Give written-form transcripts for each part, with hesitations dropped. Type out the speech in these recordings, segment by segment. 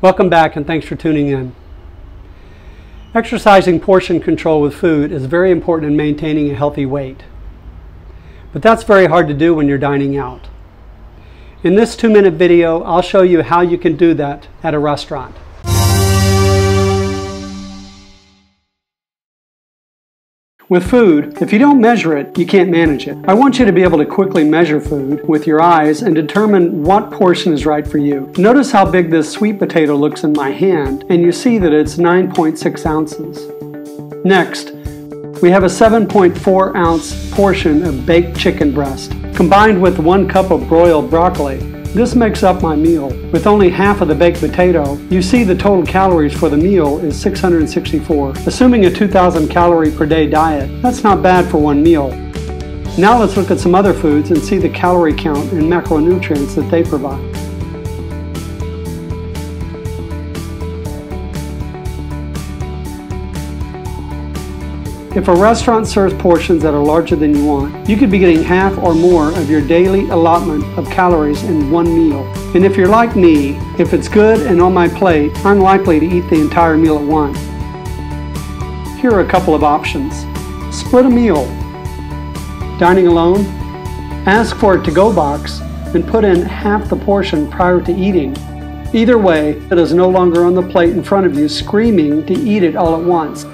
Welcome back and thanks for tuning in. Exercising portion control with food is very important in maintaining a healthy weight. But that's very hard to do when you're dining out. In this 2-minute video, I'll show you how you can do that at a restaurant. With food, if you don't measure it, you can't manage it. I want you to be able to quickly measure food with your eyes and determine what portion is right for you. Notice how big this sweet potato looks in my hand, and you see that it's 9.6 ounces. Next, we have a 7.4 ounce portion of baked chicken breast, combined with 1 cup of broiled broccoli. This makes up my meal. With only half of the baked potato, you see the total calories for the meal is 664. Assuming a 2,000 calorie per day diet, that's not bad for one meal. Now let's look at some other foods and see the calorie count and macronutrients that they provide. If a restaurant serves portions that are larger than you want, you could be getting half or more of your daily allotment of calories in one meal. And if you're like me, if it's good and on my plate, I'm likely to eat the entire meal at once. Here are a couple of options. Split a meal. Dining alone? Ask for a to-go box and put in half the portion prior to eating. Either way, it is no longer on the plate in front of you screaming to eat it all at once.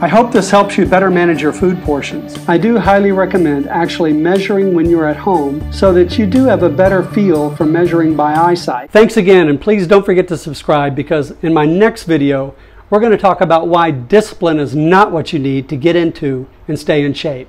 I hope this helps you better manage your food portions. I do highly recommend actually measuring when you're at home so that you do have a better feel for measuring by eyesight. Thanks again, and please don't forget to subscribe, because in my next video, we're going to talk about why discipline is not what you need to get into and stay in shape.